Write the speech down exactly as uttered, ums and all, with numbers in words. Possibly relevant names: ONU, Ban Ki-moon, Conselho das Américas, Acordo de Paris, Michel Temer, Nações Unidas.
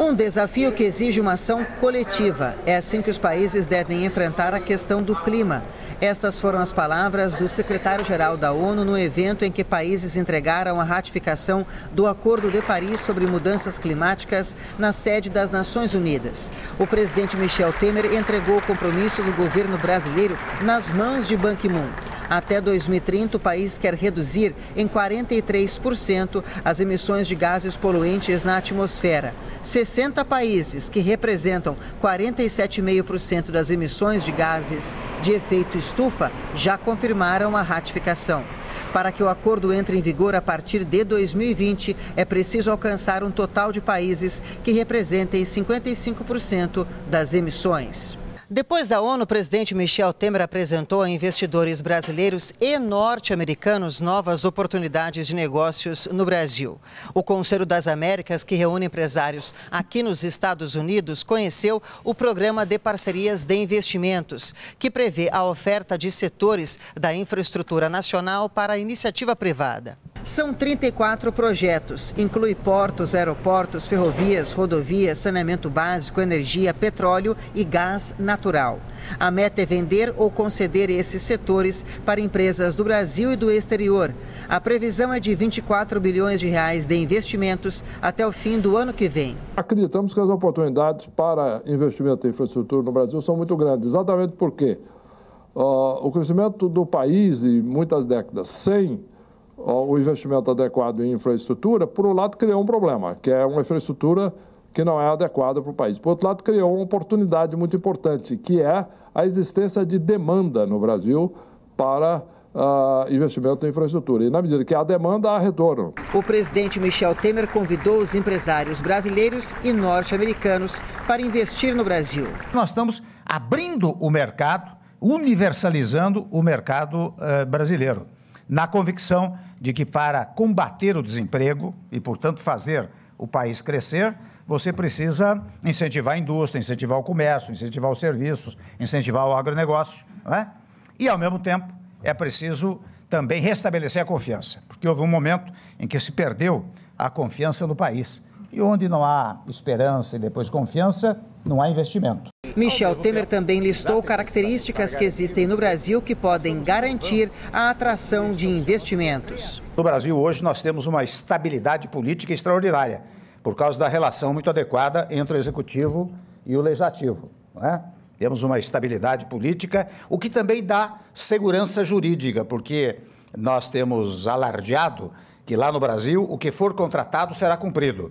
Um desafio que exige uma ação coletiva. É assim que os países devem enfrentar a questão do clima. Estas foram as palavras do secretário-geral da ONU no evento em que países entregaram a ratificação do Acordo de Paris sobre mudanças climáticas na sede das Nações Unidas. O presidente Michel Temer entregou o compromisso do governo brasileiro nas mãos de Ban Ki-moon. Até dois mil e trinta, o país quer reduzir em quarenta e três por cento as emissões de gases poluentes na atmosfera. sessenta países, que representam quarenta e sete vírgula cinco por cento das emissões de gases de efeito estufa, já confirmaram a ratificação. Para que o acordo entre em vigor a partir de dois mil e vinte, é preciso alcançar um total de países que representem cinquenta e cinco por cento das emissões. Depois da ONU, o presidente Michel Temer apresentou a investidores brasileiros e norte-americanos novas oportunidades de negócios no Brasil. O Conselho das Américas, que reúne empresários aqui nos Estados Unidos, conheceu o Programa de Parcerias de Investimentos, que prevê a oferta de setores da infraestrutura nacional para a iniciativa privada. São trinta e quatro projetos, inclui portos, aeroportos, ferrovias, rodovias, saneamento básico, energia, petróleo e gás natural. A meta é vender ou conceder esses setores para empresas do Brasil e do exterior. A previsão é de vinte e quatro bilhões de reais de investimentos até o fim do ano que vem. Acreditamos que as oportunidades para investimento em infraestrutura no Brasil são muito grandes, exatamente porque uh, o crescimento do país em muitas décadas sem o investimento adequado em infraestrutura, por um lado, criou um problema, que é uma infraestrutura que não é adequada para o país. Por outro lado, criou uma oportunidade muito importante, que é a existência de demanda no Brasil para Uh, investimento em infraestrutura. E na medida que há demanda, há retorno. O presidente Michel Temer convidou os empresários brasileiros e norte-americanos para investir no Brasil. Nós estamos abrindo o mercado, universalizando o mercado uh, brasileiro, na convicção de que para combater o desemprego e, portanto, fazer o país crescer, você precisa incentivar a indústria, incentivar o comércio, incentivar os serviços, incentivar o agronegócio, não é? E, ao mesmo tempo, é preciso também restabelecer a confiança, porque houve um momento em que se perdeu a confiança no país. E onde não há esperança e depois confiança, não há investimento. Michel Temer também listou características que existem no Brasil que podem garantir a atração de investimentos. No Brasil, hoje, nós temos uma estabilidade política extraordinária, por causa da relação muito adequada entre o Executivo e o Legislativo, não é? Temos uma estabilidade política, o que também dá segurança jurídica, porque nós temos alardeado que lá no Brasil o que for contratado será cumprido.